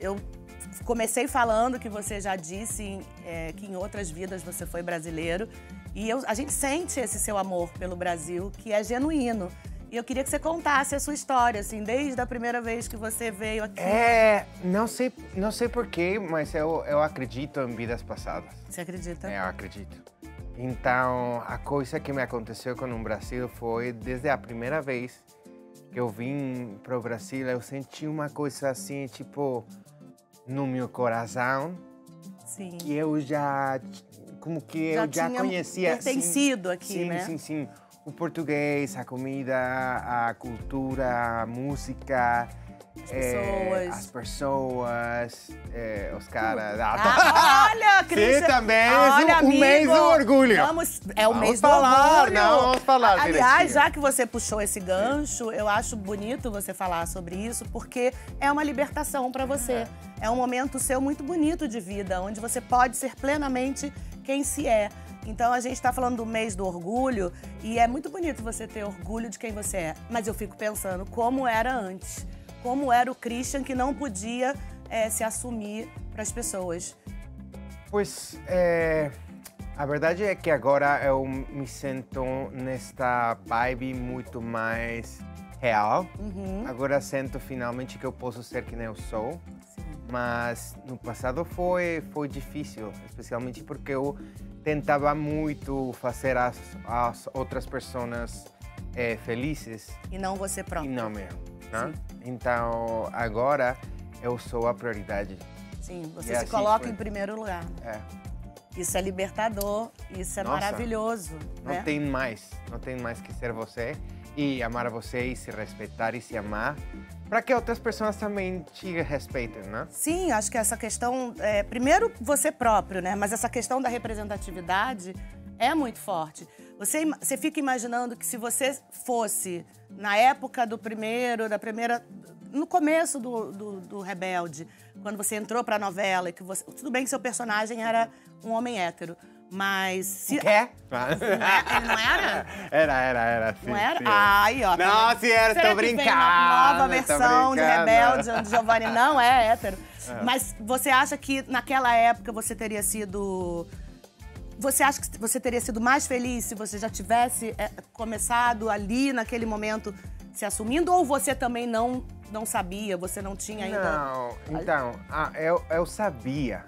Eu comecei falando que você já disse que em outras vidas você foi brasileiro. E a gente sente esse seu amor pelo Brasil, que é genuíno. E eu queria que você contasse a sua história, assim, desde a primeira vez que você veio aqui. Não sei porquê, mas eu acredito em vidas passadas. Você acredita? Eu acredito. Então, a coisa que me aconteceu com o Brasil foi, desde a primeira vez que eu vim para o Brasil, eu senti uma coisa assim, tipo, no meu coração. Sim. Que eu já... Como que já eu já conhecia... Já tem sido aqui, sim, né? Sim. O português, a comida, a cultura, a música... As pessoas... os caras... olha, Christian! Sim, também olha, o mês do orgulho. Vamos falar. Aliás, já que você puxou esse gancho, eu acho bonito você falar sobre isso, porque é uma libertação para você. É um momento seu muito bonito de vida, onde você pode ser plenamente quem se é. Então, a gente está falando do mês do orgulho, e é muito bonito você ter orgulho de quem você é. Mas eu fico pensando como era antes. Como era o Christian que não podia se assumir para as pessoas? Pois, a verdade é que agora eu me sinto nesta vibe muito mais real. Uhum. Agora sinto finalmente que eu posso ser quem eu sou. Sim. Mas no passado foi difícil, especialmente porque eu tentava muito fazer as outras pessoas felizes. E não você próprio. E não mesmo. Né? Então, agora, eu sou a prioridade. Sim, você se coloca em primeiro lugar. É. Isso é libertador, isso é maravilhoso. Não né? não tem mais que ser você e amar você e se respeitar e se amar, para que outras pessoas também te respeitem, né? Sim, acho que essa questão, primeiro você próprio, né? Mas essa questão da representatividade é muito forte. Você fica imaginando que se você fosse, na época no começo do Rebelde, quando você entrou pra novela, tudo bem que seu personagem era um homem hétero, mas... O quê? Não era? Era, sim. Não era? Sim. Aí, ó. Não, se era, tô brincando. Uma nova versão de Rebelde, onde Giovanni não é hétero. É. Mas você acha que naquela época você teria sido... Você acha que você teria sido mais feliz se você já tivesse começado ali, naquele momento, se assumindo? Ou você também não sabia, você não tinha ainda... Não, então, eu sabia,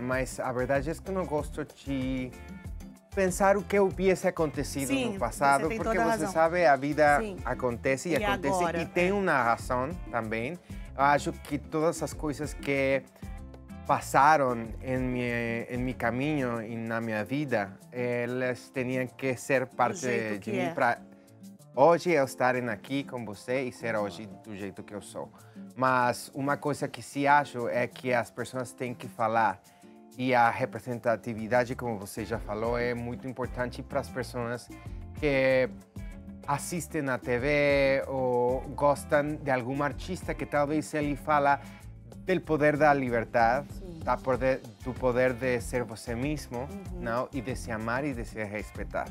mas a verdade é que eu não gosto de pensar o que eu viesse acontecido no passado, porque você sabe, a vida acontece e acontece agora, e tem uma razão também. Eu acho que todas as coisas que... passaram em meu caminho e na minha vida, elas tinham que ser parte de mim para hoje eu estar aqui com você e ser hoje do jeito que eu sou. Mas uma coisa que se acho é que as pessoas têm que falar e a representatividade, como você já falou, é muito importante para as pessoas que assistem na TV ou gostam de algum artista que talvez ele fala del poder da liberdade, do poder de ser você mesmo, não? E de se amar e de se respeitar.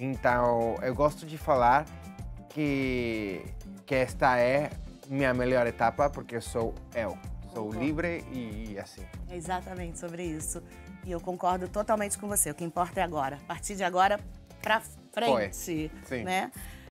Então, eu gosto de falar que esta é minha melhor etapa, porque eu sou livre e assim. É exatamente sobre isso. E eu concordo totalmente com você, o que importa é agora. A partir de agora, pra frente, né?